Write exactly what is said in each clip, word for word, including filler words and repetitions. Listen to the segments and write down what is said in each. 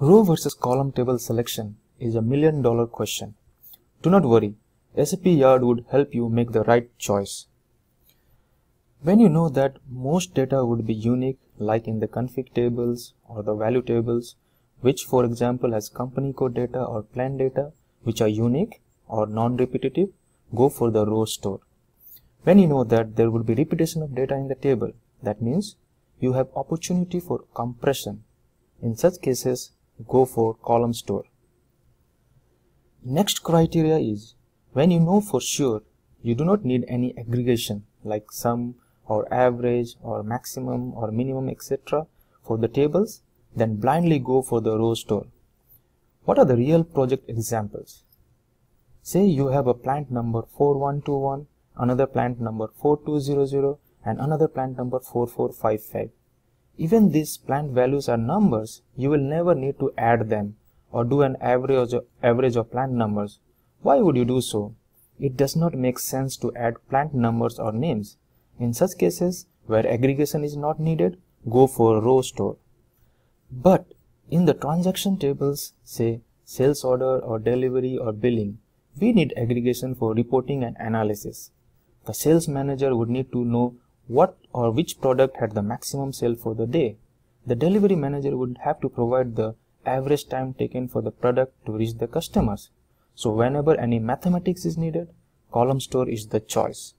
Row versus column table selection is a million dollar question. Do not worry, S A P Yard would help you make the right choice. When you know that most data would be unique, like in the config tables or the value tables, which for example has company code data or plan data, which are unique or non-repetitive, go for the row store. When you know that there will be repetition of data in the table, that means you have opportunity for compression. In such cases, go for column store. Next criteria is when you know for sure you do not need any aggregation like sum or average or maximum or minimum et cetera for the tables, then blindly go for the row store. What are the real project examples? Say you have a plant number four one two one, another plant number four two zero zero, and another plant number four four five five. Even these plant values are numbers, you will never need to add them or do an average of, average of plant numbers. Why would you do so? It does not make sense to add plant numbers or names. In such cases, where aggregation is not needed, go for row store. But in the transaction tables, say sales order or delivery or billing, we need aggregation for reporting and analysis. The sales manager would need to know what or which product had the maximum sale for the day. The delivery manager would have to provide the average time taken for the product to reach the customers. So whenever any mathematics is needed, column store is the choice.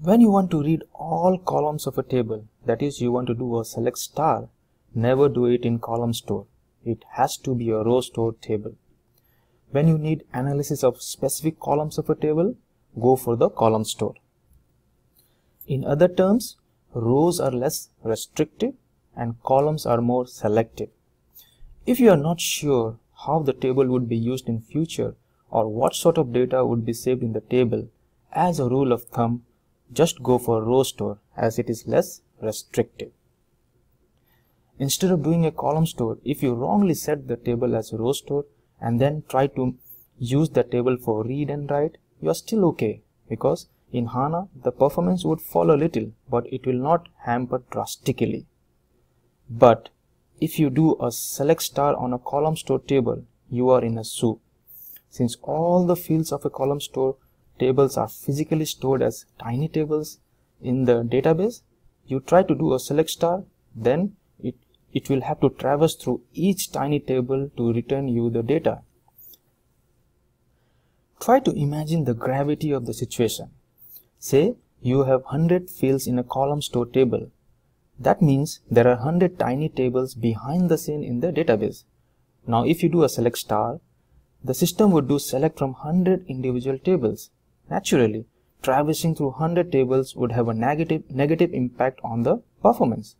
When you want to read all columns of a table, that is you want to do a select star, never do it in column store. It has to be a row store table. When you need analysis of specific columns of a table, go for the column store. In other terms, rows are less restrictive and columns are more selective. If you are not sure how the table would be used in future or what sort of data would be saved in the table, as a rule of thumb, just go for row store as it is less restrictive. Instead of doing a column store, if you wrongly set the table as row store and then try to use the table for read and write, you are still okay because in HANA, the performance would fall a little, but it will not hamper drastically. But if you do a select star on a column store table, you are in a soup. Since all the fields of a column store tables are physically stored as tiny tables in the database, you try to do a select star, then it, it will have to traverse through each tiny table to return you the data. Try to imagine the gravity of the situation. Say you have one hundred fields in a column store table. That means there are one hundred tiny tables behind the scene in the database. Now if you do a select star, the system would do select from one hundred individual tables. Naturally, traversing through one hundred tables would have a negative, negative impact on the performance.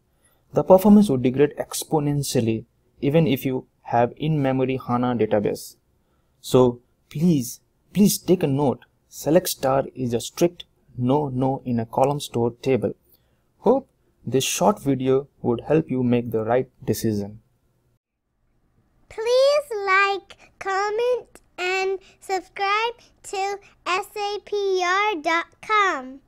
The performance would degrade exponentially even if you have in-memory HANA database. So please, please take a note, select star is a strict no no in a column store table. Hope this short video would help you make the right decision. Please like, comment and subscribe to S A P Yard dot com.